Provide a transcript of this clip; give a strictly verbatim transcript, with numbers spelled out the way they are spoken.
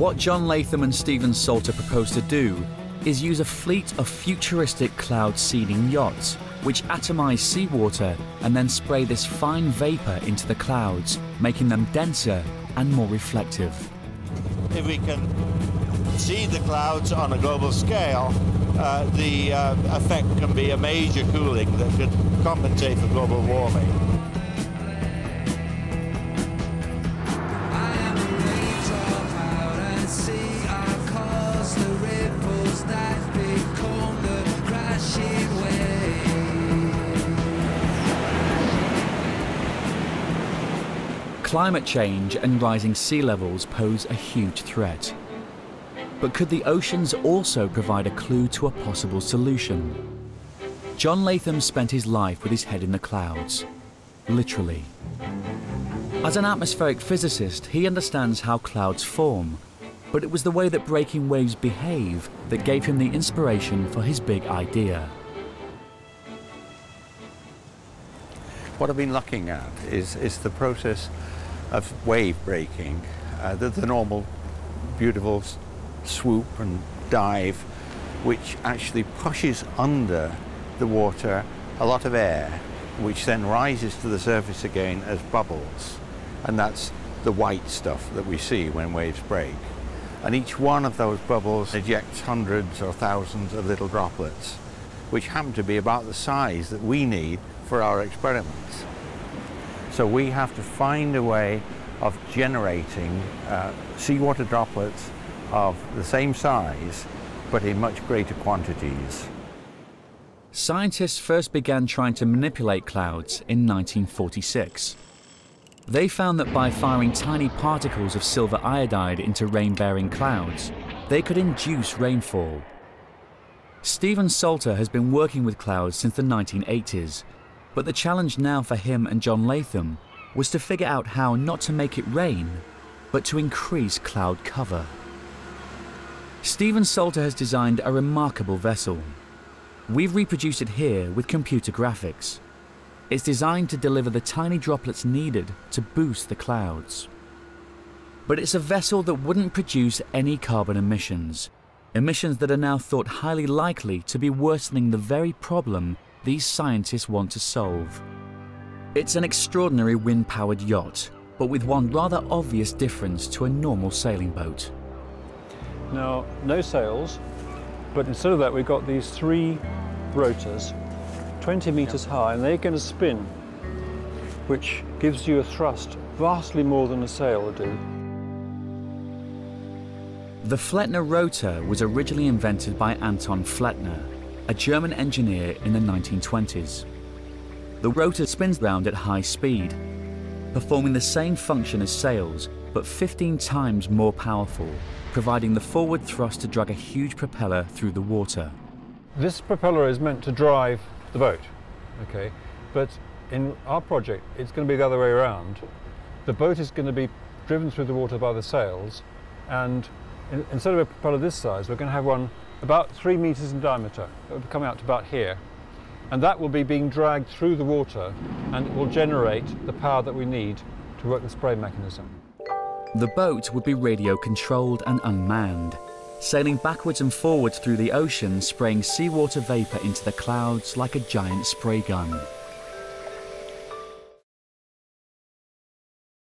What John Latham and Stephen Salter propose to do is use a fleet of futuristic cloud-seeding yachts which atomize seawater and then spray this fine vapor into the clouds, making them denser and more reflective. If we can seed the clouds on a global scale, uh, the uh, effect can be a major cooling that could compensate for global warming. Climate change and rising sea levels pose a huge threat. But could the oceans also provide a clue to a possible solution? John Latham spent his life with his head in the clouds, literally. As an atmospheric physicist, he understands how clouds form, but it was the way that breaking waves behave that gave him the inspiration for his big idea. What I've been looking at is, is the process of wave breaking, uh, the, the normal beautiful swoop and dive, which actually pushes under the water a lot of air, which then rises to the surface again as bubbles. And that's the white stuff that we see when waves break. And each one of those bubbles ejects hundreds or thousands of little droplets, which happen to be about the size that we need for our experiments. So we have to find a way of generating uh, seawater droplets of the same size, but in much greater quantities. Scientists first began trying to manipulate clouds in nineteen forty-six. They found that by firing tiny particles of silver iodide into rain-bearing clouds, they could induce rainfall. Stephen Salter has been working with clouds since the nineteen eighties, but the challenge now for him and John Latham was to figure out how not to make it rain, but to increase cloud cover. Stephen Salter has designed a remarkable vessel. We've reproduced it here with computer graphics. It's designed to deliver the tiny droplets needed to boost the clouds. But it's a vessel that wouldn't produce any carbon emissions. Emissions that are now thought highly likely to be worsening the very problem these scientists want to solve. It's an extraordinary wind-powered yacht, but with one rather obvious difference to a normal sailing boat. Now, no sails, but instead of that we've got these three rotors, twenty meters high, and they're going to spin, which gives you a thrust vastly more than a sail would do. The Flettner rotor was originally invented by Anton Flettner, a German engineer in the nineteen twenties. The rotor spins round at high speed, performing the same function as sails, but fifteen times more powerful, providing the forward thrust to drag a huge propeller through the water. This propeller is meant to drive the boat, okay? But in our project, it's going to be the other way around. The boat is going to be driven through the water by the sails, and instead of a propeller this size, we're going to have one about three meters in diameter. It will come out to about here. And that will be being dragged through the water, and it will generate the power that we need to work the spray mechanism. The boat would be radio-controlled and unmanned, sailing backwards and forwards through the ocean, spraying seawater vapor into the clouds like a giant spray gun.